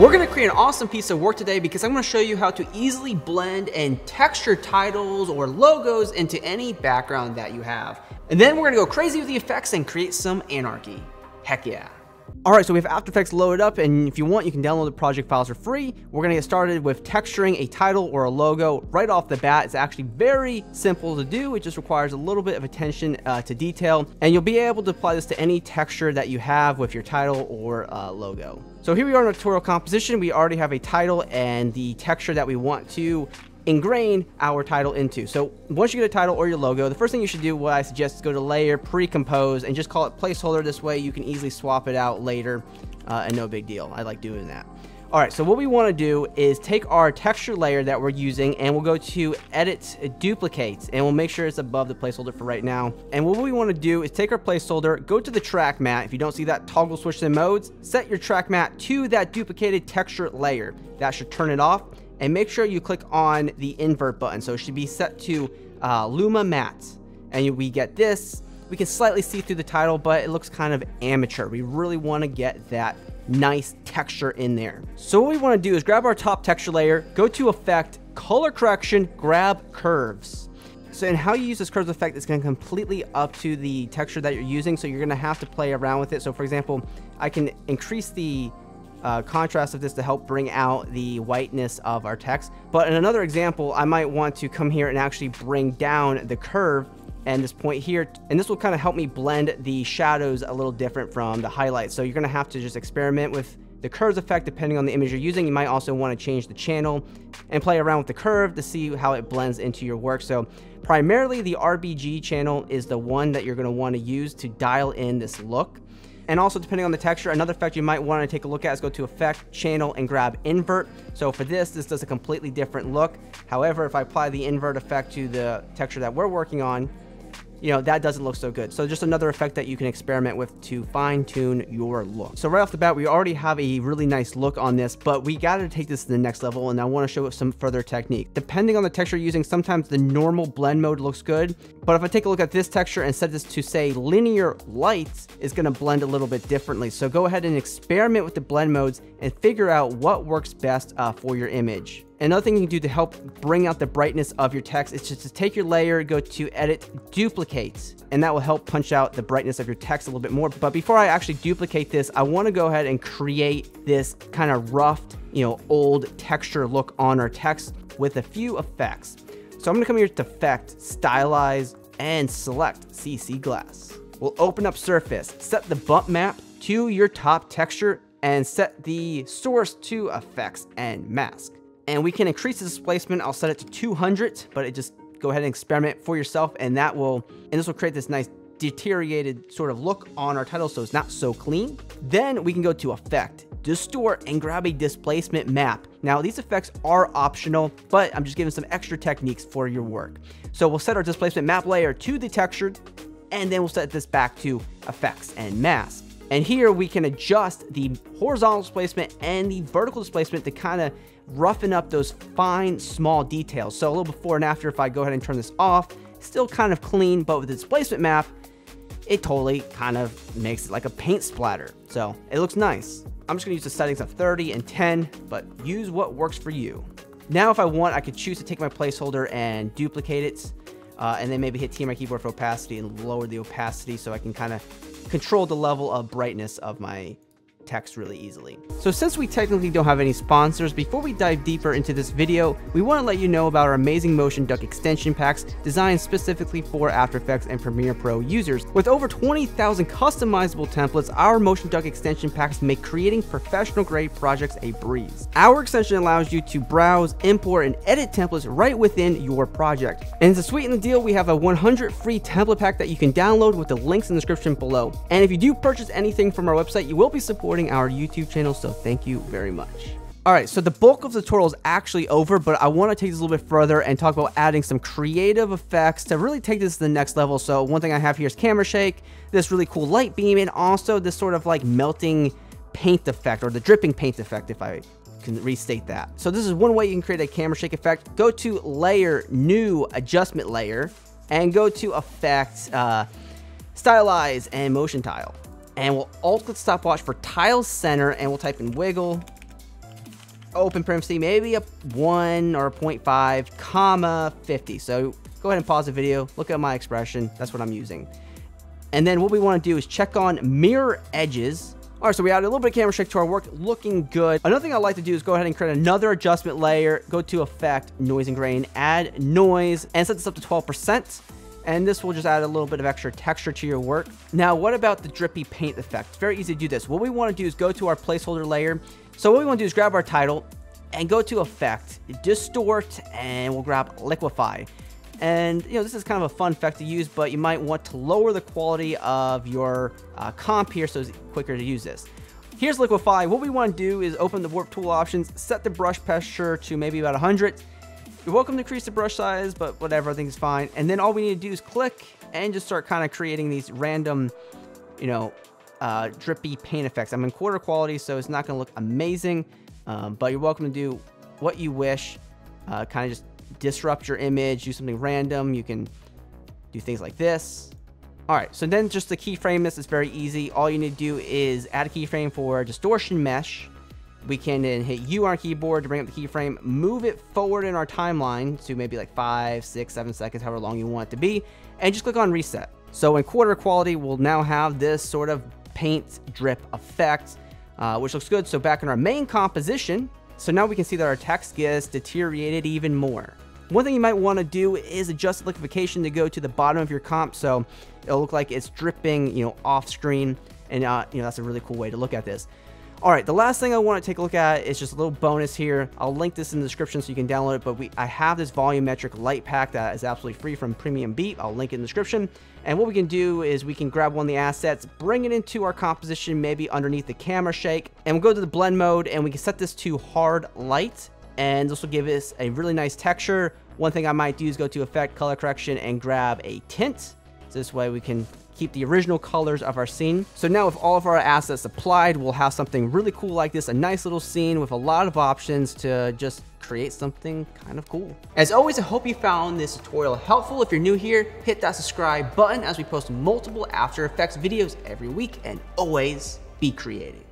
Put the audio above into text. We're gonna create an awesome piece of work today because I'm gonna show you how to easily blend and texture titles or logos into any background that you have. And then we're gonna go crazy with the effects and create some anarchy. Heck yeah. All right, so we have After Effects loaded up, and if you want, you can download the project files for free. We're gonna get started with texturing a title or a logo right off the bat. It's actually very simple to do. It just requires a little bit of attention to detail, and you'll be able to apply this to any texture that you have with your title or logo. So here we are in our tutorial composition. We already have a title and the texture that we want to ingrain our title into. So once you get a title or your logo, the first thing you should do, what I suggest, is go to layer, pre-compose, and just call it placeholder. This way you can easily swap it out later and no big deal. I like doing that. All right, so what we want to do is take our texture layer that we're using, and we'll go to edit duplicates, and we'll make sure it's above the placeholder for right now. And what we want to do is take our placeholder, go to the track mat. If you don't see that, toggle switch to modes, set your track mat to that duplicated texture layer. That should turn it off. And make sure you click on the invert button. So it should be set to Luma Matte. And we get this. We can slightly see through the title, but it looks kind of amateur. We really wanna get that nice texture in there. So what we wanna do is grab our top texture layer, go to Effect, Color Correction, grab Curves. So, and how you use this curves effect is going to completely up to the texture that you're using. So you're gonna have to play around with it. So for example, I can increase the contrast of this to help bring out the whiteness of our text. But in another example, I might want to come here and actually bring down the curve and this point here. And this will kind of help me blend the shadows a little different from the highlights. So you're going to have to just experiment with the curves effect depending on the image you're using. You might also want to change the channel and play around with the curve to see how it blends into your work. So primarily the RGB channel is the one that you're going to want to use to dial in this look. And also, depending on the texture, another effect you might want to take a look at is go to Effect, Channel, and grab Invert. So for this does a completely different look. However, if I apply the invert effect to the texture that we're working on, you know, that doesn't look so good. So just another effect that you can experiment with to fine tune your look. So right off the bat, we already have a really nice look on this, but we got to take this to the next level. And I want to show some further technique. Depending on the texture you're using, sometimes the normal blend mode looks good. But if I take a look at this texture and set this to, say, linear lights, it's going to blend a little bit differently. So go ahead and experiment with the blend modes and figure out what works best for your image. Another thing you can do to help bring out the brightness of your text is just to take your layer, go to edit duplicates, and that will help punch out the brightness of your text a little bit more. But before I actually duplicate this, I want to go ahead and create this kind of rough, you know, old texture look on our text with a few effects. So I'm going to come here to Effect, Stylize, and select CC Glass. We'll open up Surface, set the bump map to your top texture, and set the source to Effects and Mask. And we can increase the displacement. I'll set it to 200, but it just go ahead and experiment for yourself. And this will create this nice deteriorated sort of look on our title. So it's not so clean. Then we can go to Effect, Distort, and grab a displacement map. Now these effects are optional, but I'm just giving some extra techniques for your work. So we'll set our displacement map layer to the textured, and then we'll set this back to Effects and Mask. And here we can adjust the horizontal displacement and the vertical displacement to kind of roughen up those fine, small details. So a little before and after, if I go ahead and turn this off, still kind of clean, but with the displacement map, it totally kind of makes it like a paint splatter. So it looks nice. I'm just gonna use the settings of 30 and 10, but use what works for you. Now, if I want, I could choose to take my placeholder and duplicate it, and then maybe hit T on my keyboard for opacity and lower the opacity so I can kind of control the level of brightness of my text really easily. So since we technically don't have any sponsors, before we dive deeper into this video, we want to let you know about our amazing Motion Duck extension packs designed specifically for After Effects and Premiere Pro users. With over 20,000 customizable templates, our Motion Duck extension packs make creating professional grade projects a breeze. Our extension allows you to browse, import, and edit templates right within your project. And to sweeten the deal, we have a 100 free template pack that you can download with the links in the description below. And if you do purchase anything from our website, you will be supporting our YouTube channel, so thank you very much. All right, so the bulk of the tutorial is actually over, but I want to take this a little bit further and talk about adding some creative effects to really take this to the next level. So one thing I have here is camera shake, this really cool light beam, and also this sort of like melting paint effect, or the dripping paint effect, if I can restate that. So this is one way you can create a camera shake effect. Go to layer, new adjustment layer, and go to effect, stylize, and motion tile. And we'll alt click stopwatch for tile center, and we'll type in wiggle open parenthesis, maybe a 1 or a 0.5, comma 50. So go ahead and pause the video, look at my expression, that's what I'm using. And then what we want to do is check on mirror edges. All right, so we added a little bit of camera shake to our work, looking good. Another thing I like to do is go ahead and create another adjustment layer, go to Effect, Noise and Grain, add noise, and set this up to 12%. And this will just add a little bit of extra texture to your work. Now, what about the drippy paint effect? It's very easy to do this. What we want to do is go to our placeholder layer. So what we want to do is grab our title and go to Effect, Distort, and we'll grab Liquify. And you know, this is kind of a fun effect to use, but you might want to lower the quality of your comp here so it's quicker to use this. Here's Liquify. What we want to do is open the warp tool options, set the brush pressure to maybe about 100. You're welcome to increase the brush size, but whatever, I think is fine. And then all we need to do is click and just start kind of creating these random, you know, drippy paint effects. I'm in quarter quality, so it's not going to look amazing, but you're welcome to do what you wish, kind of just disrupt your image, do something random. You can do things like this. All right, so then just to keyframe this, it's very easy. All you need to do is add a keyframe for distortion mesh. We can then hit U on our keyboard to bring up the keyframe, move it forward in our timeline to maybe like 5, 6, 7 seconds, however long you want it to be, and just click on reset. So in quarter quality, we'll now have this sort of paint drip effect, which looks good. So back in our main composition, so now we can see that our text gets deteriorated even more. One thing you might want to do is adjust the liquefaction to go to the bottom of your comp, so it'll look like it's dripping, you know, off screen, and you know, that's a really cool way to look at this. All right, the last thing I want to take a look at is just a little bonus here. I'll link this in the description so you can download it, but I have this volumetric light pack that is absolutely free from PremiumBeat. I'll link it in the description. And what we can do is we can grab one of the assets, bring it into our composition, maybe underneath the camera shake, and we'll go to the blend mode and we can set this to hard light. And this will give us a really nice texture. One thing I might do is go to Effect, Color Correction, and grab a tint. So this way we can keep the original colors of our scene. So now with all of our assets applied, we'll have something really cool like this, a nice little scene with a lot of options to just create something kind of cool. As always, I hope you found this tutorial helpful. If you're new here, hit that subscribe button as we post multiple After Effects videos every week, and always be creative.